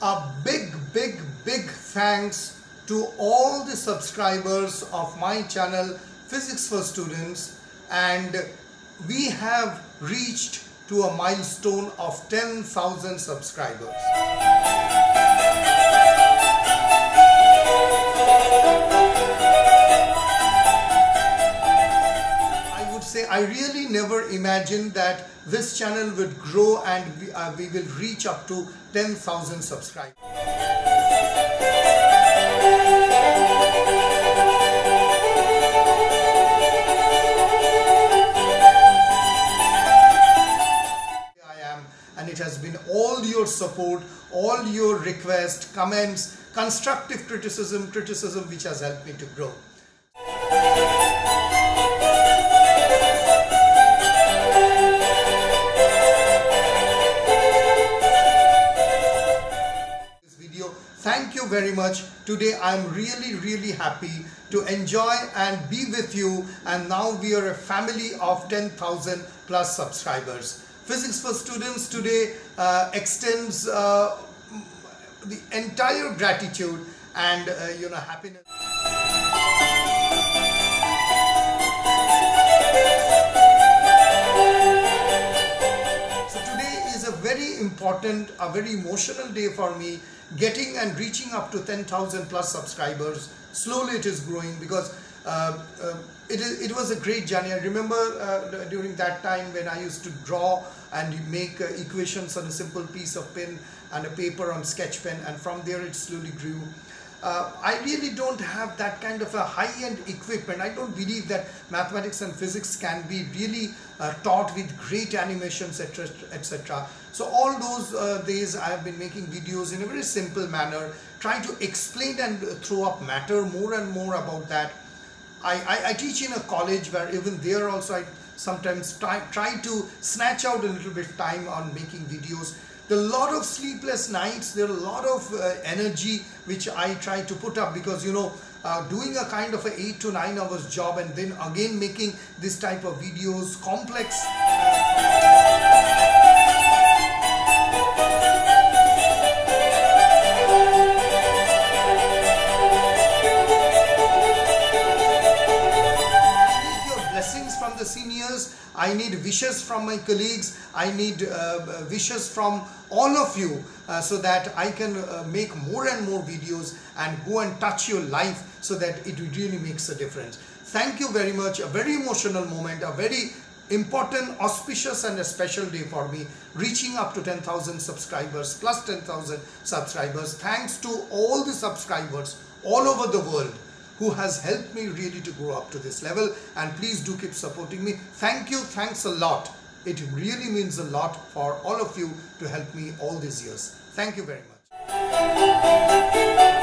a big thanks to all the subscribers of my channel Physics for Students, and we have reached to a milestone of 10,000 subscribers. I would say I really never imagined that this channel would grow and we will reach up to 10,000 subscribers. It has been all your support, all your requests, comments, constructive criticism which has helped me to grow. This video, thank you very much. Today I am really happy to enjoy and be with you, and now we are a family of 10,000 plus subscribers. Physics for Students today extends the entire gratitude and happiness. So today is a very important, a very emotional day for me. Getting and reaching up to 10,000 plus subscribers. Slowly it is growing because it was a great journey. I remember during that time when I used to draw and make equations on a simple piece of pen and a paper on sketch pen, and from there it slowly grew. I really don't have that kind of a high-end equipment. I don't believe that mathematics and physics can be really taught with great animations, etc. So all those days I have been making videos in a very simple manner, trying to explain and throw up matter more and more about that. I teach in a college where even there also I sometimes try to snatch out a little bit of time on making videos. There are a lot of sleepless nights, there are a lot of energy which I try to put up, because doing a kind of a 8 to 9 hours job and then again making this type of videos, complex. The seniors, I need wishes from my colleagues, I need wishes from all of you so that I can make more and more videos and go and touch your life so that it really makes a difference. Thank you very much. A very emotional moment, a very important, auspicious and a special day for me, reaching up to 10,000 subscribers, plus 10,000 subscribers. Thanks to all the subscribers all over the world who has helped me really to grow up to this level, and please do keep supporting me. Thank you, thanks a lot. It really means a lot for all of you to help me all these years. Thank you very much.